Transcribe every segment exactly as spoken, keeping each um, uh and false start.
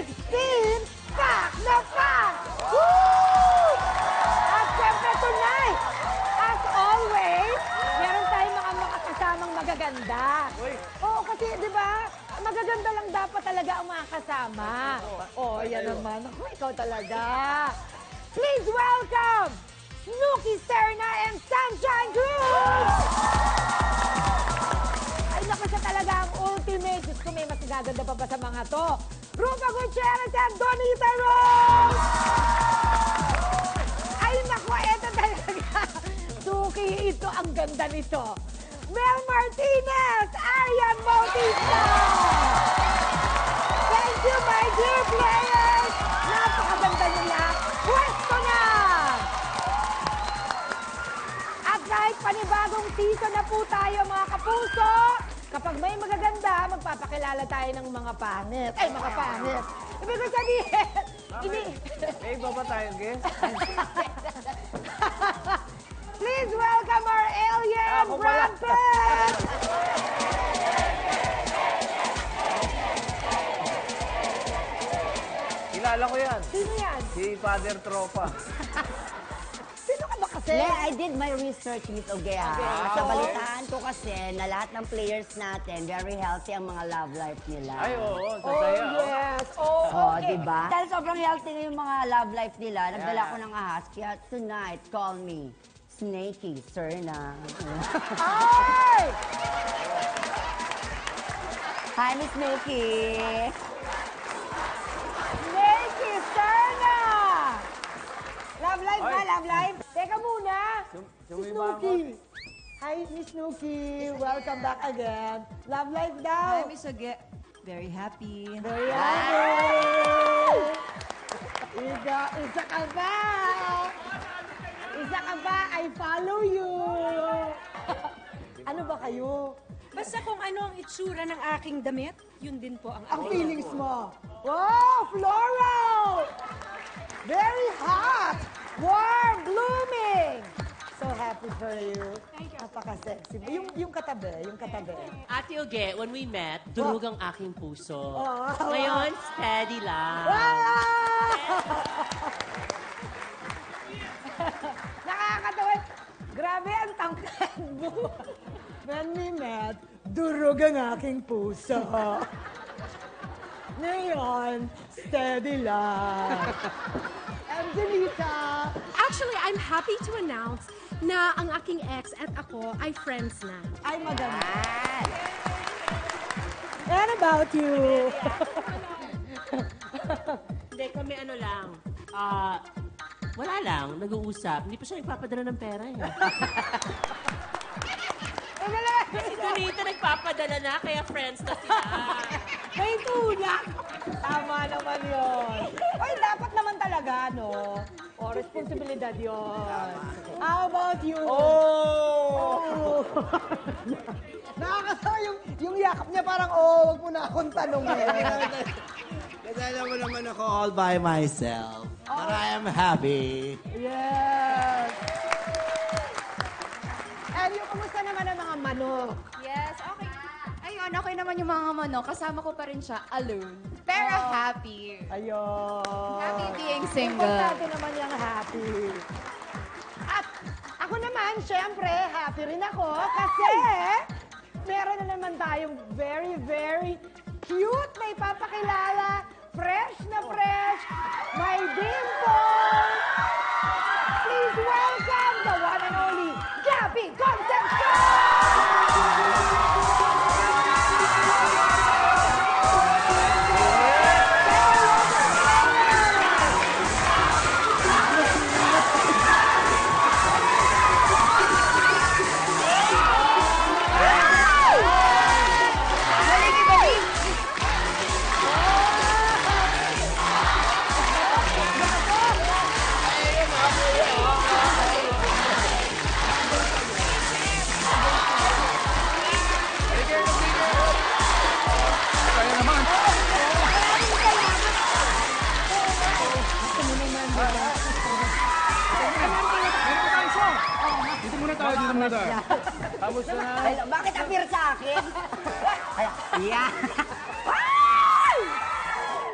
sixteen, pack na pack! Woo! At syempre tonight, as always, meron tayong mga makasamang magaganda. Oo, kasi di ba, magaganda lang dapat talaga ang mga kasama. Oo, yan naman. Ako, ikaw talaga. Please welcome Snooky Serna and Sunshine Crews! Ay, naku, siya talaga ang ultimate. Diyos ko, may mas nagaganda pa ba sa mga to? Ruffa Gutierrez and Donita Rose! Ay, naku, eto talaga. Suki, ito ang ganda nito. Mel Martinez, Arianne Bautista! Thank you, my dear players! Napakaganda nila. Pwesto na! At kahit panibagong season na po tayo, mga kapuso, kapag may magaganda, magpapakilala tayo ng mga panit. Ay, mga panit. Ibig ko sabihin, ini... May iba ba tayong guest? Please welcome our alien rampant! Kilala ko yan. Sino yan? Si Father Tropa. Sino ka ba kasi? Yeah, I did my research with Ogea. Sa balitaan ko kasi na lahat ng players natin, very healthy ang mga love life nila. Ay, oo. Oh, yes. Oh, okay. Diba? Dahil sobrang healthy na yung mga love life nila, nagdala ko ng ahas, kaya tonight, call me Snooky Serna. Hi! Hi, Miss Snooky. Snooky Serna! Love life ba? Love life? Teka muna. Si Snooky. Hi, Miss Snooky. Welcome back again. Love life daw. Hi, Miss Ogea. Very happy. Very happy. Iga, isa ka ba? Isa ka ba? I follow you. Ano ba kayo? Basta kung ano ang itsura ng aking damit, yun din po ang... Ang feelings mo. Wow! Floral! Very hot! Warm! Blooming! So happy for you. Thank you. Napaka-sexy. Yung, yung katabi, yung katabi. Ate Ogea, when we met, durug ang aking puso. Ngayon, steady lang. Nakakatawid. Grabe ang tangkad mo. When we met, durog ang aking puso. Ngayon, steady lang. And Donita. Actually, I'm happy to announce na ang aking ex at ako ay friends na. Ay, maganda. And about you. Hindi, kami ano lang. Ah... Wala lang, nag-uusap. Hindi pa siya nagpapadala ng pera eh. Kasi Donita nagpapadala na, kaya friends na sila. May tulak! Tama naman yun. Ay, dapat naman talaga, no? O, responsibilidad yun. How about you? Oh! Oh. Nakakatawa yung, yung yakap niya parang, oh, wag mo na akong tanongin. Kasala mo naman ako all by myself. But I am happy. Yes. And yung kumusta naman ang mga manok? Yes, okay. Ayun, okay naman yung mga manok. Kasama ko pa rin siya, alone. Pero oh, happy. Ayun. Happy being single. Importante naman yung happy. At ako naman, syempre, happy rin ako. Kasi meron na naman tayong very, very cute na ipapakilala. Fresh na fresh, my dimple! Please welcome the one and only Gabby Concepcion! Bakit appear sa akin? Ayan.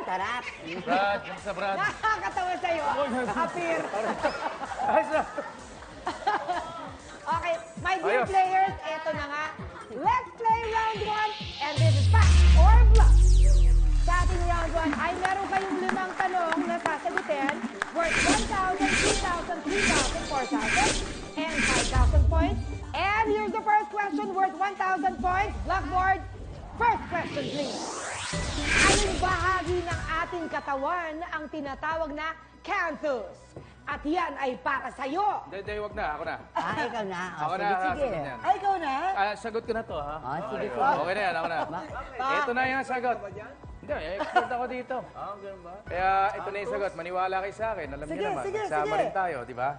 Tarap. Brad, yung sa Brad. Nakakatawa sa'yo. Apir. Okay, my dear Ayos. Players, eto na nga. Let's play round one. And this is fact or bluff. Sa ating round one ay meron kayong limang tanong na sasagutin worth one thousand, three thousand, four thousand, and five thousand points. And here's the first question worth one thousand points. Blackboard, first question please. Anong bahagi ng ating katawan ang tinatawag na Canthus? At yan ay para sa'yo. Hindi, hindi, wag na. Ako na. Ah, ikaw na. Oh, ako sige, na, sige. Ay, ikaw na? Ah, sagot ko na to, ha? Ah, sige, sige. Okay, okay na yan, ako na. Ah, ito na yung sagot. Hindi, expert ako dito. Ah, ganun ba? Kaya ito na yung sagot. Maniwala kayo sa akin. Alam sige, niyo naman. Sige, sama sige. Rin tayo, di ba?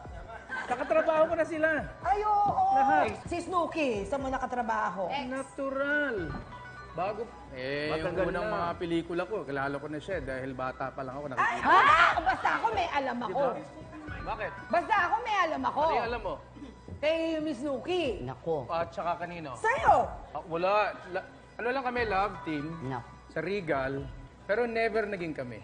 Nakatrabaho ko na sila. Ay, oo. Oh, oh. Si Snooky, saan mo nakatrabaho? Ex. Natural. Bago. Eh, matagal yung unang na. Mga pelikula ko, kilala ko na siya dahil bata pa lang ako. Ay, ha? Basta ako may alam ako. Bakit? Basta ako may alam ako. Ano yung alam mo? Kay Miss Snooky. Nako. At saka kanino? Sa'yo. Ah, wala. La, ano lang kami, love team. No. Sa Regal. Pero never naging kami.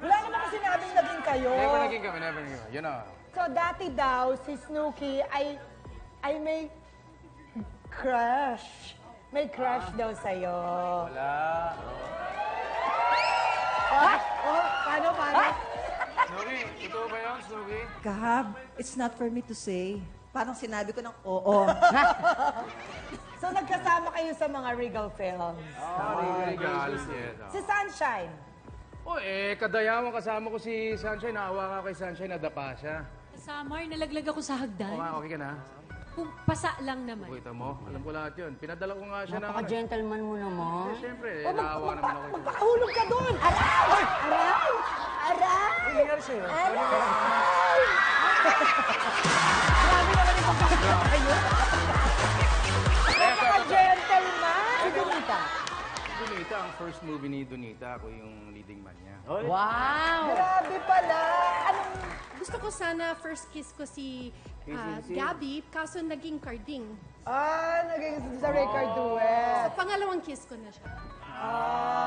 Wala naman kasi sinabing naging kayo. Never naging kami, never naging kami. Yun na. So dati daw, si Snooky ay, ay may crush. May crush ah. daw sa'yo. Wala. Oh, ah? oh paano, paano? Ah? Snooky, ito ba yun, Snooky? Kahab, it's not for me to say. Parang sinabi ko ng oo. So, nagkasama kayo sa mga Regal films. Oh, oh Regal. Yes, oh. Si Sunshine. Oh, eh, kadayawang kasama ko si Sunshine. Naawa ka kay Sunshine, nadapa siya. Summer, nalaglag ako sa hagdan. Okay, okay ka na? Kung pasa lang naman. Kita mo, alam ko lahat yun. Pinadala ko nga siya na... Napaka-gentleman mo naman. Eh, siyempre. Oh, naawa naman ako. Magpakahulog ka doon! Aray! Aray! Aray! Aray! Marami naman yung pagkakita kayo. Napaka-gentleman! Si Donita. Si Donita, ang first movie ni Donita, ako yung leading man niya. Wow! Grabe pala! Anong... Gusto ko sana first kiss ko si... Uh, Gabby, kaso naging carding. Ah, naging sa record duet. Sa pangalawang kiss ko na siya. Ah.